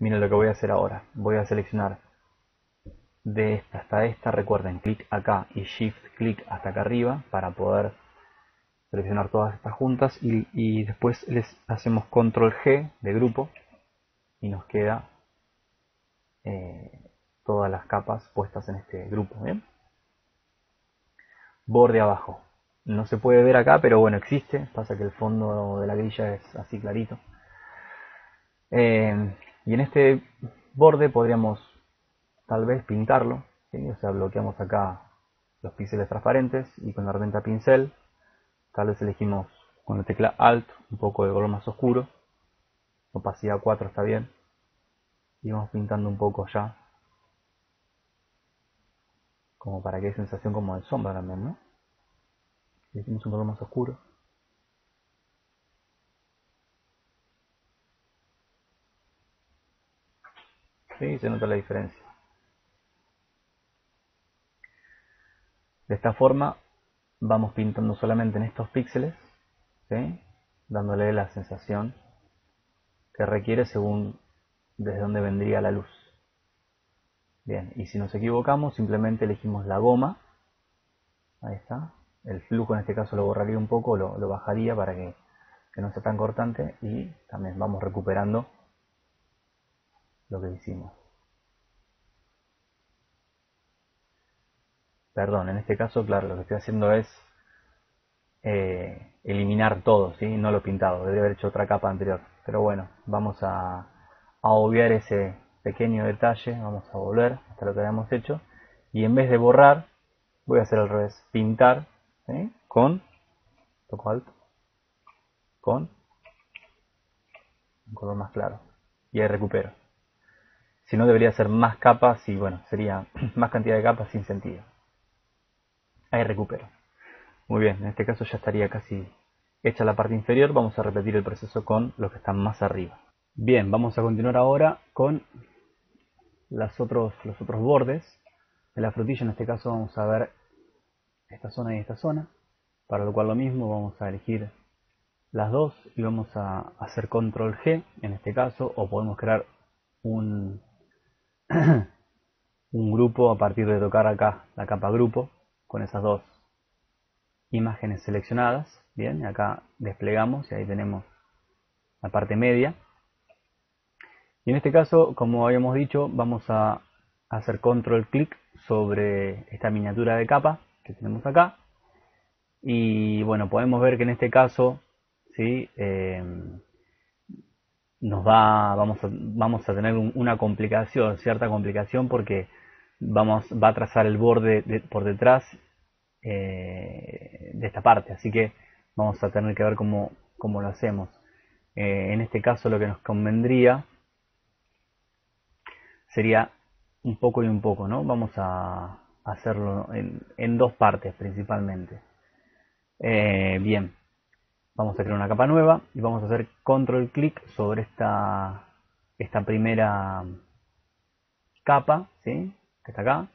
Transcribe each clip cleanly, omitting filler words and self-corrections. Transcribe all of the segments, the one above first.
Miren lo que voy a hacer ahora. Voy a seleccionar de esta hasta esta. Recuerden, clic acá y shift clic hasta acá arriba para poder seleccionar todas estas juntas. Y después les hacemos control G de grupo y nos queda todas las capas puestas en este grupo. ¿Bien? Borde abajo. No se puede ver acá, pero bueno, existe. Pasa que el fondo de la grilla es así clarito. Y en este borde podríamos tal vez pintarlo, ¿sí? O sea, bloqueamos acá los píxeles transparentes y con la herramienta pincel tal vez elegimos con la tecla alt un poco de color más oscuro, opacidad 4 está bien, y vamos pintando un poco ya, como para que haya sensación como de sombra también, ¿no? Elegimos un color más oscuro. Sí, se nota la diferencia. De esta forma vamos pintando solamente en estos píxeles, ¿sí? Dándole la sensación que requiere según desde dónde vendría la luz. Bien, y si nos equivocamos simplemente elegimos la goma. Ahí está. El flujo en este caso lo borraría un poco, lo bajaría para que no sea tan cortante, y también vamos recuperando lo que hicimos. Perdón, en este caso, claro, lo que estoy haciendo es eliminar todo, ¿sí? No lo pintado, debería haber hecho otra capa anterior. Pero bueno, vamos a obviar ese pequeño detalle, vamos a volver hasta lo que habíamos hecho. Y en vez de borrar, voy a hacer al revés, pintar, ¿sí? Con, toco alto, con un color más claro. Y ahí recupero. Si no, debería ser más capas y bueno, sería más cantidad de capas sin sentido. Ahí recupero. Muy bien, en este caso ya estaría casi hecha la parte inferior. Vamos a repetir el proceso con los que están más arriba. Bien, vamos a continuar ahora con los otros bordes de la frutilla. En este caso vamos a ver esta zona y esta zona. Para lo cual lo mismo, vamos a elegir las dos y vamos a hacer control G en este caso. O podemos crear un grupo a partir de tocar acá la capa grupo con esas dos imágenes seleccionadas. Bien, acá desplegamos y ahí tenemos la parte media, y en este caso, como habíamos dicho, vamos a hacer control clic sobre esta miniatura de capa que tenemos acá, y bueno, podemos ver que en este caso, ¿sí? Vamos a tener una complicación, cierta complicación, porque va a trazar el borde por detrás de esta parte, así que vamos a tener que ver cómo lo hacemos. En este caso lo que nos convendría sería un poco y un poco, ¿no? Vamos a hacerlo en dos partes principalmente. Bien. Vamos a crear una capa nueva y vamos a hacer control clic sobre esta primera capa, ¿sí? Que está acá.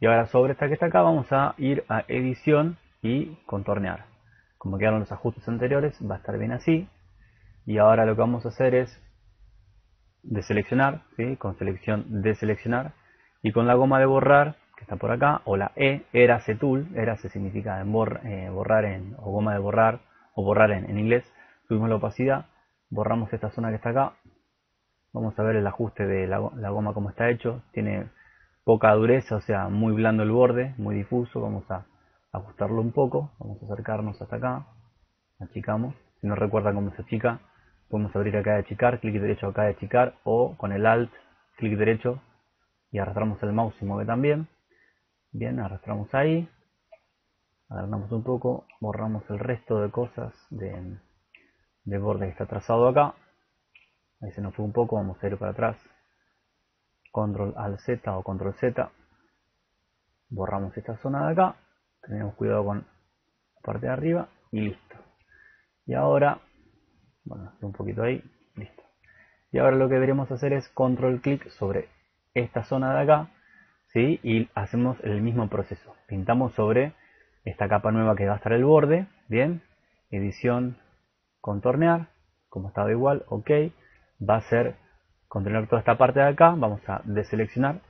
Y ahora sobre esta que está acá vamos a ir a edición y contornear. Como quedaron los ajustes anteriores, va a estar bien así. Y ahora lo que vamos a hacer es deseleccionar, ¿sí? Con selección deseleccionar. Y con la goma de borrar, que está por acá, o la E, Erase Tool. Erase significa borrar, o goma de borrar, o borrar en inglés. Subimos la opacidad, borramos esta zona que está acá. Vamos a ver el ajuste de la goma como está hecho. Tiene poca dureza, o sea, muy blando el borde, muy difuso. Vamos a ajustarlo un poco, vamos a acercarnos hasta acá, achicamos. Si no recuerdan cómo se achica, podemos abrir acá de achicar, clic derecho acá de achicar, o con el alt, clic derecho y arrastramos el mouse y mueve también. Bien, arrastramos ahí. Agrandamos un poco, borramos el resto de cosas de borde que está trazado acá. Ahí se nos fue un poco, vamos a ir para atrás. Control al Z o control Z. Borramos esta zona de acá. Tenemos cuidado con la parte de arriba y listo. Y ahora, bueno, un poquito ahí, listo. Y ahora lo que deberíamos hacer es control clic sobre esta zona de acá, ¿sí? Y hacemos el mismo proceso. Pintamos sobre esta capa nueva que va a estar el borde. Bien, edición, contornear, como estaba igual, ok. Va a ser controlar toda esta parte de acá, vamos a deseleccionar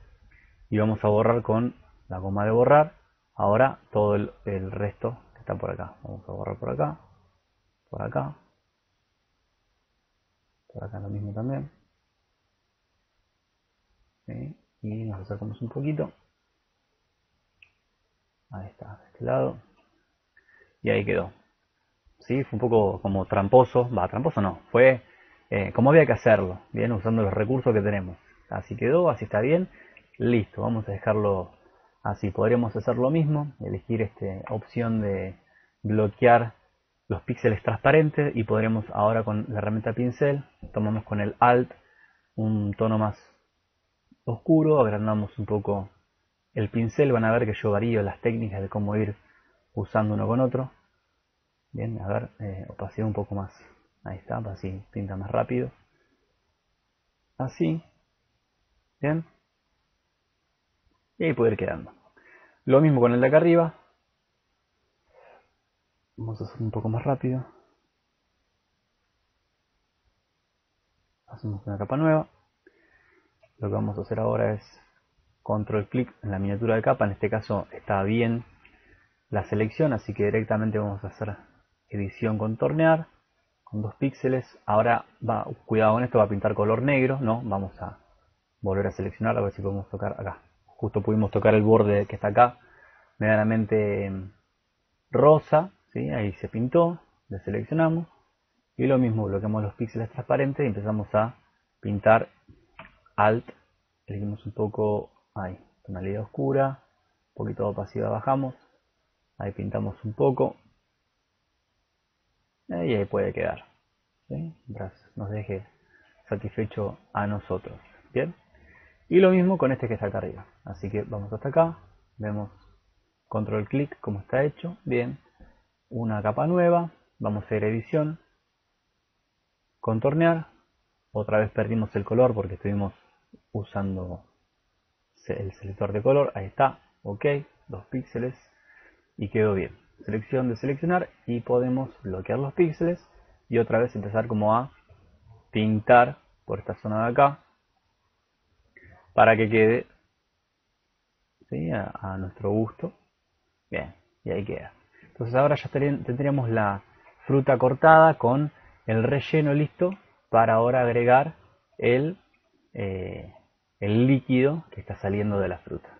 y vamos a borrar con la goma de borrar ahora todo el resto que está por acá. Vamos a borrar por acá, por acá, por acá, lo mismo también. ¿Sí? Y nos acercamos un poquito, ahí está, de este lado, y ahí quedó. ¿Sí? Fue un poco como tramposo, fue como había que hacerlo, bien, usando los recursos que tenemos. Así quedó, así está bien, listo, vamos a dejarlo así. Podríamos hacer lo mismo, elegir esta opción de bloquear los píxeles transparentes y podremos ahora con la herramienta pincel, tomamos con el Alt un tono más oscuro, agrandamos un poco el pincel, van a ver que yo varío las técnicas de cómo ir usando uno con otro. Bien, a ver, opacidad un poco más, ahí está, así pinta más rápido, así, bien, y ahí puede ir quedando. Lo mismo con el de acá arriba, vamos a hacer un poco más rápido, hacemos una capa nueva. Lo que vamos a hacer ahora es control clic en la miniatura de capa, en este caso está bien la selección, así que directamente vamos a hacer edición contornear con 2 píxeles. Ahora, cuidado con esto, va a pintar color negro, no, vamos a volver a seleccionar, a ver si podemos tocar acá. Justo pudimos tocar el borde que está acá, medianamente rosa, ¿sí? Ahí se pintó, deseleccionamos y lo mismo, bloqueamos los píxeles transparentes y empezamos a pintar. Alt, elegimos un poco, ahí, tonalidad oscura, un poquito de opacidad bajamos, ahí pintamos un poco, y ahí puede quedar, ¿sí? Nos deje satisfecho a nosotros, ¿bien? Y lo mismo con este que está acá arriba, así que vamos hasta acá, vemos control clic como está hecho, bien, una capa nueva, vamos a ir a edición, contornear, otra vez perdimos el color porque estuvimos usando el selector de color, ahí está, ok, 2 píxeles y quedó bien. Selección, deseleccionar y podemos bloquear los píxeles y otra vez empezar como a pintar por esta zona de acá para que quede, ¿sí? a nuestro gusto, bien, y ahí queda. Entonces ahora ya tendríamos la fruta cortada con el relleno listo para ahora agregar el líquido que está saliendo de la fruta.